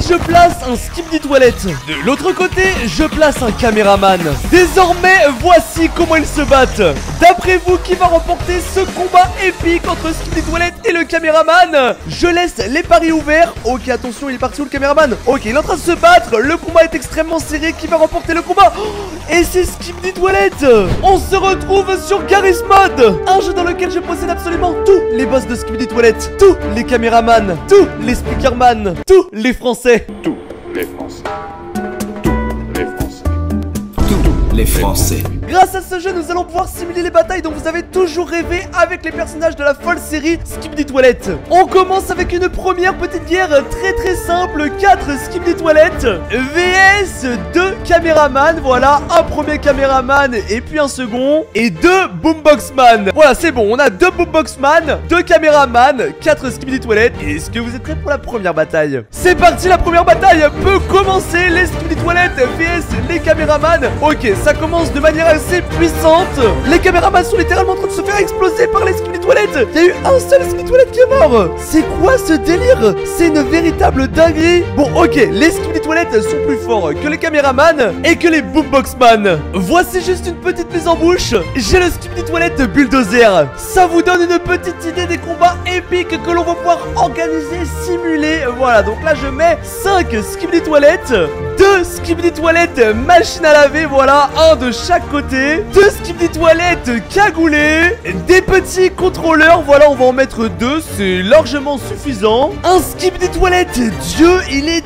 Si je place un Skibidi Toilet, de l'autre côté, je place un Caméraman. Désormais, voici comment ils se battent. D'après vous, qui va remporter ce combat épique entre Skibidi Toilet et le Caméraman? Je laisse les paris ouverts. Ok, attention, il est parti où le Caméraman? Ok, il est en train de se battre. Le combat est extrêmement serré. Qui va remporter le combat? Et c'est Skibidi Toilet. On se retrouve sur Garry's Mod, un jeu dans lequel je possède absolument tous les boss de Skibidi Toilet, tous les Caméramans, tous les Speakerman, tous les Français. Tous les Français. Tous les Français. Grâce à ce jeu, nous allons pouvoir simuler les batailles dont vous avez toujours rêvé avec les personnages de la folle série Skibidi Toilet. On commence avec une première petite guerre très simple, 4 Skibidi Toilet vs 2 Caméramans. Voilà, un premier Caméraman et puis un second, et 2 Boomboxman. Voilà, c'est bon, on a 2 Boomboxman, 2 Caméramans, 4 Skibidi Toilet. Est-ce que vous êtes prêts pour la première bataille? C'est parti, la première bataille peut commencer. Les Skibidi Toilet vs les Caméramans. Ok, ça commence de manière assez puissante. Les Caméramans sont littéralement en train de se faire exploser par les Skibidi Toilet. Il y a eu un seul Skibidi Toilet qui est mort. C'est quoi ce délire? C'est une véritable dinguerie. Bon, ok, les Skibidi Toilet sont plus forts que les Caméramans et que les Boomboxman. Voici juste une petite mise en bouche. J'ai le Skibidi Toilet bulldozer. Ça vous donne une petite idée des combats épiques que l'on va pouvoir organiser, simuler. Voilà, donc là je mets 5 Skibidi Toilet, 2 Skibidi Toilet machine à laver, voilà, un de chaque côté, 2 Skibidi Toilet cagoulés, des petits contrôleurs, voilà, on va en mettre 2, c'est largement suffisant. Un Skibidi Toilet dieu, il est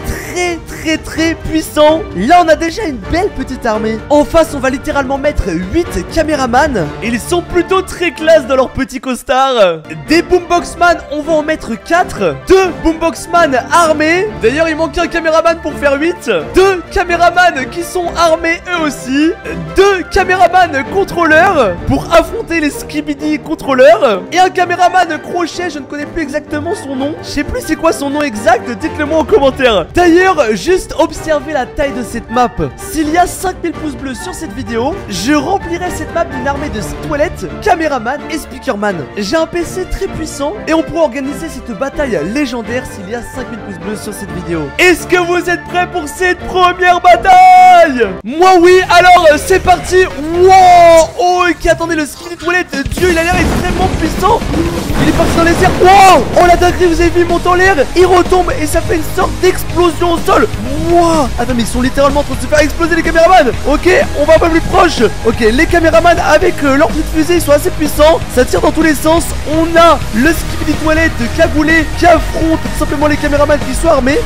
très puissant. Là on a déjà une belle petite armée. En face on va littéralement mettre 8 Caméramans, ils sont plutôt très classe dans leur petit costard. Des Boomboxman, on va en mettre 4, 2 Boomboxman armés, d'ailleurs il manque un Caméraman pour faire 8, 2 Caméramans qui sont armés eux aussi, 2 Caméramans contrôleurs pour affronter les Skibidi contrôleurs, et un Caméraman crochet, je ne connais plus exactement son nom. Je sais plus c'est quoi son nom exact, dites-le moi en commentaire. D'ailleurs, juste observez la taille de cette map. S'il y a 5000 pouces bleus sur cette vidéo, je remplirai cette map d'une armée de Toilet, Caméraman et Speakerman. J'ai un PC très puissant et on pourra organiser cette bataille légendaire s'il y a 5000 pouces bleus sur cette vidéo. Est-ce que vous êtes prêts pour cette première bataille? Moi oui, alors c'est parti. Wow, ok, attendez, le Skibidi Toilet, dieu, il a l'air extrêmement puissant. Il est parti dans les airs. Wow, oh la dinguerie, vous avez vu, il monte en l'air, il retombe et ça fait une sorte d'explosion au sol. Wow, attends, mais ils sont littéralement en train de se faire exploser, les Caméramans. Ok, on va un peu plus proche. Ok, les Caméramans avec leur petite fusée, ils sont assez puissants, ça tire dans tous les sens. On a le Skibidi Toilet cagoulé qui affronte tout simplement les Caméramans qui sont armés.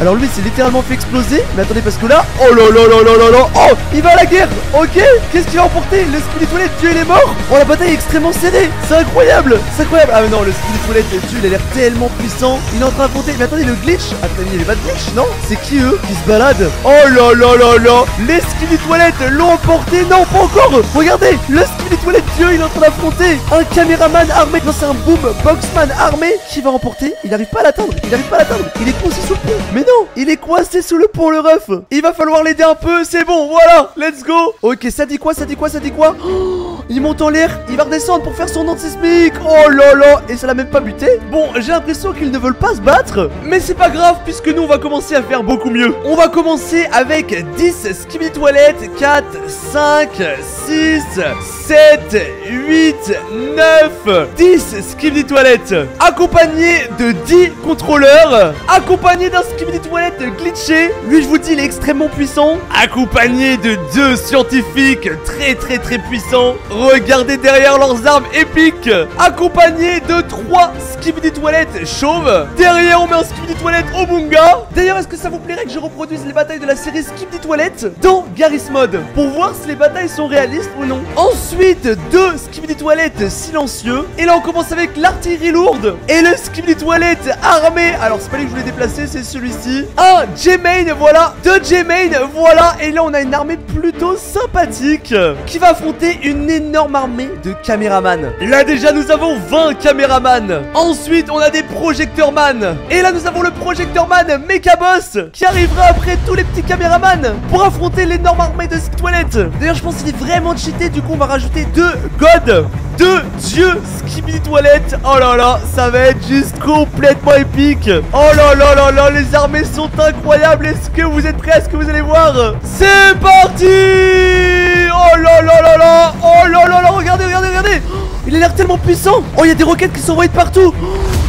Alors lui, il s'est littéralement fait exploser. Mais attendez, parce que là, oh là là là là là, oh, il va à la guerre. Ok, qu'est-ce qu'il va emporter? Le Skibidi Toilet dieu, il est mort. Oh, la bataille est extrêmement serrée, c'est incroyable, c'est incroyable. Ah mais non, le Skibidi Toilet dieu, il a l'air tellement puissant. Il est en train de compter. Mais attendez, le glitch, attendez, il n'y avait pas de glitch, non? C'est qui eux qui se baladent? Oh là là là là, les Skibidi Toilet l'ont emporté. Non, pas encore. Regardez, le Skibidi Toilet dieu, il est en train d'affronter un Caméraman armé. Non, c'est un Boomboxman armé. Qui va remporter? Il n'arrive pas à l'atteindre, il n'arrive pas à l'atteindre. Il est coincé sous le pont. Mais non, il est coincé sous le pont, le ref. Il va falloir l'aider un peu. C'est bon, voilà, let's go. Ok, ça dit quoi? Ça dit quoi? Ça dit quoi? Oh, il monte en l'air, il va redescendre pour faire son antisismique. Oh là là, et ça l'a même pas buté. Bon, j'ai l'impression qu'ils ne veulent pas se battre, mais c'est pas grave, puisque nous on va commencer à faire beaucoup mieux. On va commencer avec 10 Skibidi Toilet, 4, 5, 6, 7, 8, 9, 10 Skibidi Toilet, accompagné de 10 contrôleurs, accompagné d'un Skibidi Toilet glitché. Lui, je vous dis, il est extrêmement puissant. Accompagné de 2 scientifiques très puissants. Regardez derrière leurs armes épiques. Accompagné de 3 Skibidi Toilet chauves. Derrière, on met un Skibidi Toilet Obunga. D'ailleurs, est-ce que ça vous plairait que je reproduise les batailles de la série Skibidi Toilet dans Garry's Mod pour voir si les batailles sont réalistes ou non? Ensuite, 2 Skibidi Toilet silencieux. Et là, on commence avec l'artillerie lourde et le Skibidi Toilet armé. Alors, c'est pas lui que je voulais déplacer, c'est celui-ci. Un J-Main, voilà. 2 J-Main, voilà. Et là, on a une armée plutôt sympathique qui va affronter une énorme énorme armée de caméramans. Là déjà nous avons 20 caméramans. Ensuite on a des projecteurs man. Et là nous avons le projecteur man méga boss qui arrivera après tous les petits caméramans pour affronter l'énorme armée de Skibidi Toilet. D'ailleurs je pense qu'il est vraiment cheaté, du coup on va rajouter deux gods, deux dieux Skibidi Toilet. Oh là là, ça va être juste complètement épique. Oh là là là là, les armées sont incroyables. Est-ce que vous êtes prêts à ce que vous allez voir? C'est parti. Oh là là là là. Oh là là là, regardez, regardez, regardez. Il a l'air tellement puissant. Oh, il y a des roquettes qui s'envoient de partout.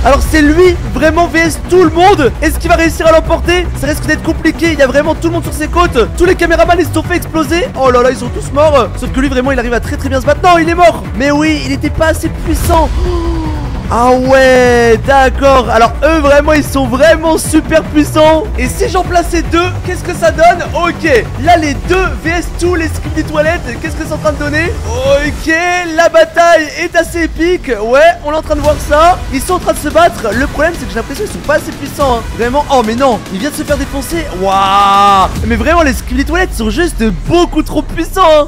Alors c'est lui, vraiment VS tout le monde. Est-ce qu'il va réussir à l'emporter? Ça risque d'être compliqué, il y a vraiment tout le monde sur ses côtes. Tous les caméramans ils se sont fait exploser. Oh là là, ils sont tous morts. Sauf que lui vraiment il arrive à très très bien se battre. Non, il est mort. Mais oui, il n'était pas assez puissant. Ah ouais, d'accord. Alors eux vraiment ils sont vraiment super puissants. Et si j'en plaçais deux, qu'est-ce que ça donne? Ok, là les deux VS tous les Skibidi Toilet, qu'est-ce que c'est en train de donner? Ok, la bataille est assez épique. Ouais, on est en train de voir ça. Ils sont en train de se battre, le problème c'est que j'ai l'impression qu'ils sont pas assez puissants hein. Vraiment, oh mais non, il vient de se faire défoncer. Waouh, mais vraiment les Skibidi Toilet sont juste beaucoup trop puissants hein.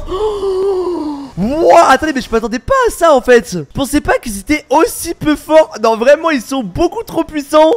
Wouah, attendez, mais je m'attendais pas à ça en fait. Je pensais pas qu'ils étaient aussi peu forts. Non, vraiment, ils sont beaucoup trop puissants.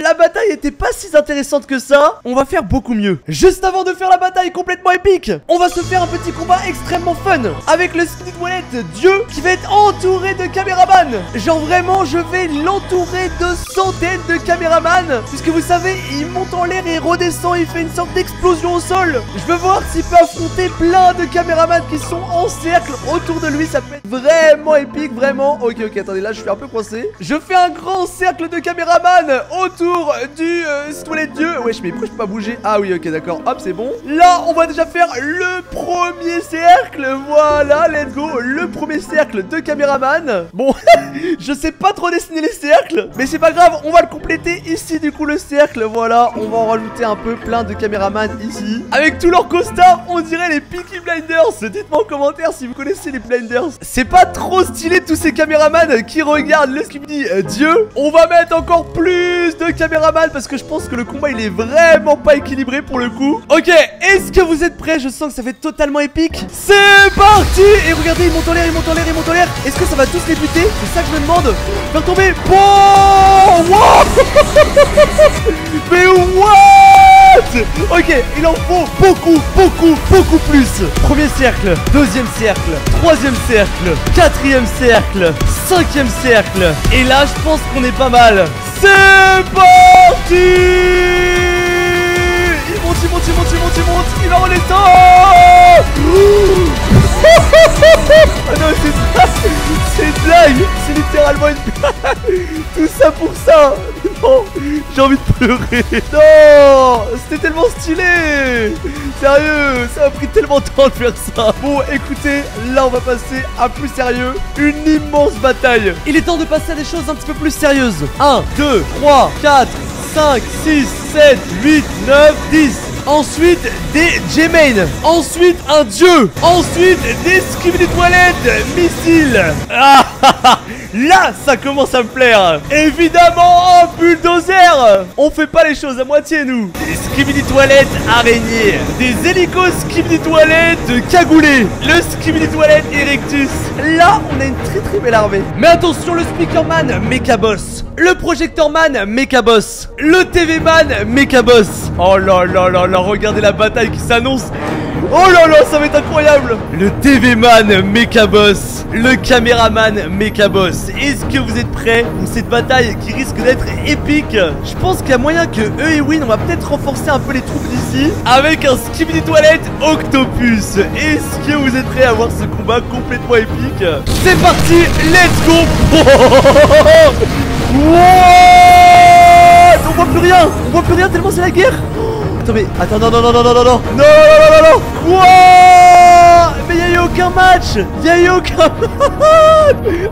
La bataille était pas si intéressante que ça. On va faire beaucoup mieux. Juste avant de faire la bataille complètement épique, on va se faire un petit combat extrêmement fun avec le Skibidi Toilet Dieu qui va être entouré de caméramans. Genre vraiment, je vais l'entourer de centaines de caméramans, puisque vous savez, il monte en l'air et redescend, il fait une sorte d'explosion au sol. Je veux voir s'il peut affronter plein de caméramans qui sont en cercle autour de lui, ça peut être vraiment épique, vraiment. Ok, ok, attendez, là je suis un peu coincé. Je fais un grand cercle de caméraman autour du Toilet Dieu. Wesh, mais pourquoi je peux pas bouger? Ah oui, ok, d'accord, hop, c'est bon. Là, on va déjà faire le premier cercle. Voilà, let's go, le premier cercle de caméraman. Bon, je sais pas trop dessiner les cercles, mais c'est pas grave, on va le compléter ici, du coup, le cercle. Voilà, on va en rajouter un peu plein de caméramans ici. Avec tous leurs costards, on dirait les Peaky Blinders. Dites-moi en commentaire si vous connaissez les Blinders. C'est pas trop stylé tous ces caméramans qui regardent le Skibidi Dieu. On va mettre encore plus de caméramans parce que je pense que le combat il est vraiment pas équilibré pour le coup. Ok, est-ce que vous êtes prêts? Je sens que ça fait totalement épique. C'est parti. Et regardez, ils montent en l'air, ils montent en l'air, ils montent en l'air. Est-ce que ça va tous les buter? C'est ça que je me demande. Faire tomber. Bon, wow. Mais wow. Ok, il en faut beaucoup, beaucoup, beaucoup plus. Premier cercle, deuxième cercle, troisième cercle, quatrième cercle, cinquième cercle. Et là, je pense qu'on est pas mal. C'est parti. Il monte, il monte, il monte, il monte, il monte. Il va redescendre. Oh non, c'est ça, c'est une blague. C'est littéralement une blague. Tout ça pour ça. Non, j'ai envie de pleurer. Non, c'était tellement stylé. Sérieux, ça a pris tellement de temps de faire ça. Bon, écoutez, là on va passer à plus sérieux. Une immense bataille. Il est temps de passer à des choses un petit peu plus sérieuses. 1, 2, 3, 4, 5, 6, 7, 8, 9, 10. Ensuite des G-Main. Ensuite un dieu. Ensuite des Skibidi Toilet missiles. Ah, là ça commence à me plaire. Évidemment un bulldozer. On fait pas les choses à moitié nous. Des Skibidi Toilet araignées. Des hélicos Skibidi Toilet cagoulés. Le Skibidi Toilet erectus. Là on a une très très belle armée. Mais attention, le Speakerman méga boss, le Projecteur man méga boss, le TV Man méga boss. Oh là là là là. Alors regardez la bataille qui s'annonce. Oh là là, ça va être incroyable. Le TV Man méga boss, le caméraman méga boss. Est-ce que vous êtes prêts pour cette bataille qui risque d'être épique? Je pense qu'il y a moyen que eux et Win, on va peut-être renforcer un peu les troupes d'ici avec un Skibidi Toilet octopus. Est-ce que vous êtes prêts à voir ce combat complètement épique? C'est parti, let's go. What? On voit plus rien. On voit plus rien tellement c'est la guerre. Attends, mais attends, non, non, non, non, non, non, non, non, non, non, quoi? Mais il n'y a eu aucun match, il n'y a eu aucun.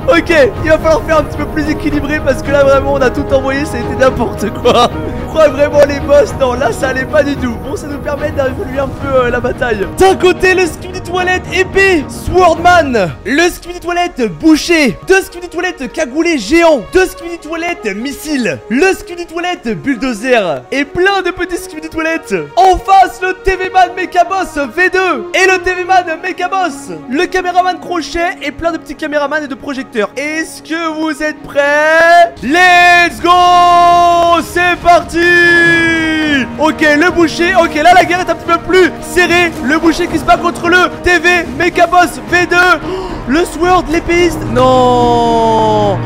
Ok, il va falloir faire un petit peu plus équilibré parce que là, vraiment, on a tout envoyé, ça a été n'importe quoi. Ouais, vraiment les boss, non, là, ça allait pas du tout. Bon, ça nous permet d'arriver un peu la bataille. D'un côté, le Skibidi Toilet épée, Swordman. Le Skibidi Toilet boucher. Deux Skibidi Toilet cagoulé géant. Deux Skibidi Toilet missile. Le Skibidi Toilet bulldozer. Et plein de petits Skibidi Toilet. En face, le TV Man Mechaboss V2. Et le TV Man Mechaboss. Le Caméraman crochet et plein de petits caméramans et de projecteurs. Est-ce que vous êtes prêts? Let's go! C'est parti! Ok, le boucher. Ok, là la guerre est un petit peu plus serrée. Le boucher qui se bat contre le TV Mechaboss V2. Le Sword, l'épéiste. Non.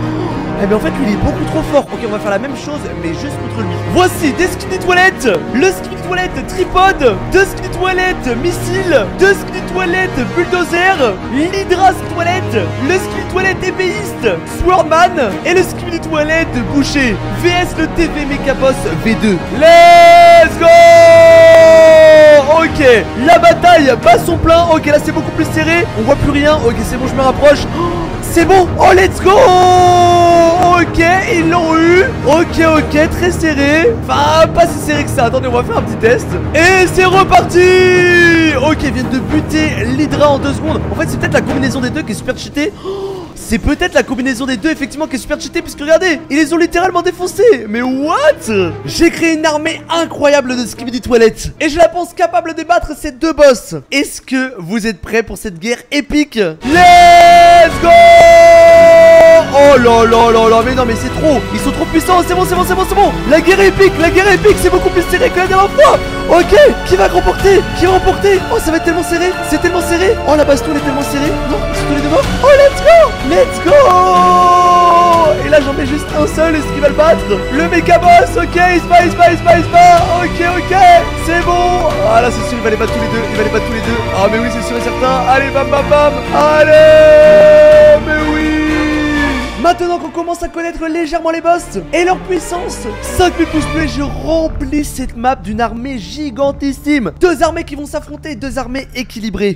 Eh bien en fait lui il est beaucoup trop fort. Ok, on va faire la même chose mais juste contre lui. Voici des Skibidi Toilet. Le Skibidi Toilet tripode. Deux Skibidi Toilet missile. Deux Skibidi Toilet bulldozer. L'Hydra Skibidi Toilet. Le Skibidi Toilet épéiste. Swordman. Et le Skibidi Toilet boucher. VS le TV Mechaboss V2. Let's go. Ok, la bataille bat son plein. Ok, là c'est beaucoup plus serré. On voit plus rien. Ok, c'est bon, je me rapproche. C'est bon, oh let's go. Ok, ils l'ont eu. Ok, ok, très serré. Enfin, pas si serré que ça, attendez, on va faire un petit test. Et c'est reparti. Ok, ils viennent de buter l'Hydra en 2 secondes. En fait, c'est peut-être la combinaison des deux qui est super cheatée. C'est peut-être la combinaison des deux effectivement qui est super cheatée, puisque regardez, ils les ont littéralement défoncés. Mais what? J'ai créé une armée incroyable de Skibidi Toilet et je la pense capable de battre ces deux boss. Est-ce que vous êtes prêts pour cette guerre épique? Let's go. Oh là là là là, mais non mais c'est trop. Ils sont trop puissants, c'est bon, c'est bon, c'est bon, c'est bon. La guerre épique, la guerre épique, c'est beaucoup plus serré que la dernière fois. Ok, qui va remporter? Qui va remporter? Oh, ça va être tellement serré, c'est tellement serré. Oh, la baston est tellement serrée. Non, ils sont tous les deux morts. Oh, let's go. Let's go. Et là j'en mets juste un seul, est-ce qu'il va le battre? Le Mechaboss, ok, il se bat, il se bat, il se bat, il se bat. Ok, ok, c'est bon. Ah là c'est sûr, il va les battre tous les deux, il va les battre tous les deux. Ah mais oui, c'est sûr et certain, allez bam bam bam. Allez, mais oui. Maintenant qu'on commence à connaître légèrement les boss et leur puissance, 5000 pouces bleus, je remplis cette map d'une armée gigantissime. Deux armées qui vont s'affronter, deux armées équilibrées.